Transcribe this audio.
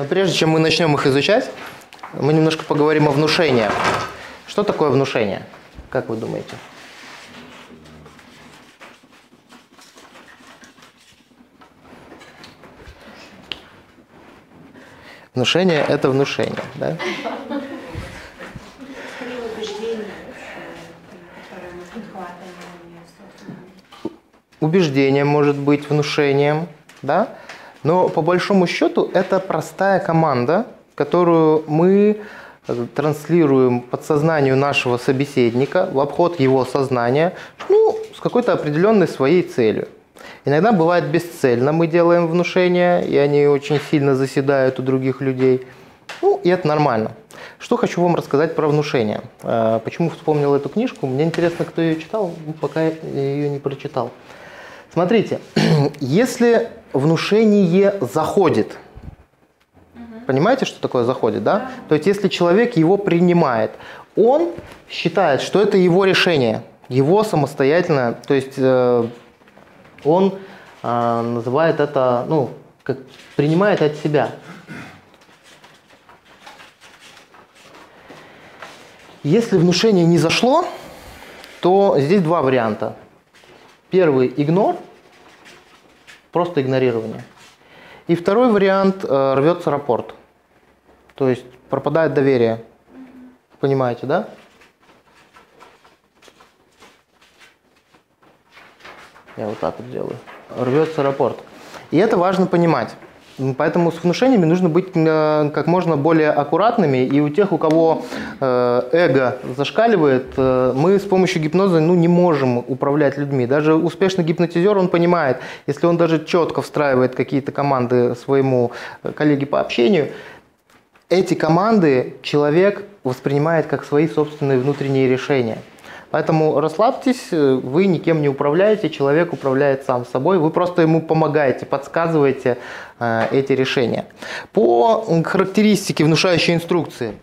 Но прежде чем мы начнем их изучать, мы немножко поговорим о внушении. Что такое внушение? Как вы думаете? Внушение – это внушение, да? Убеждение может быть внушением, да? Но по большому счету это простая команда, которую мы транслируем подсознанию нашего собеседника в обход его сознания, ну, с какой-то определенной своей целью. Иногда бывает бесцельно мы делаем внушения, и они очень сильно заседают у других людей. Ну, и это нормально. Что хочу вам рассказать про внушение. Почему вспомнил эту книжку? Мне интересно, кто ее читал, пока я ее не прочитал. Смотрите, если внушение заходит, понимаете, что такое заходит, да? То есть, если человек его принимает, он считает, что это его решение, его самостоятельное, то есть он называет это, ну, как принимает от себя. Если внушение не зашло, то здесь два варианта. Первый – игнор, просто игнорирование. И второй вариант – рвется рапорт. То есть пропадает доверие. Понимаете, да? Я вот так вот делаю. Рвется рапорт. И это важно понимать. Поэтому с внушениями нужно быть как можно более аккуратными. И у тех, у кого эго зашкаливает, мы с помощью гипноза не можем управлять людьми. Даже успешный гипнотизер, он понимает, если он даже четко встраивает какие-то команды своему коллеге по общению, эти команды человек воспринимает как свои собственные внутренние решения. Поэтому расслабьтесь, вы никем не управляете, человек управляет сам собой, вы просто ему помогаете, подсказываете эти решения. По характеристике внушающей инструкции.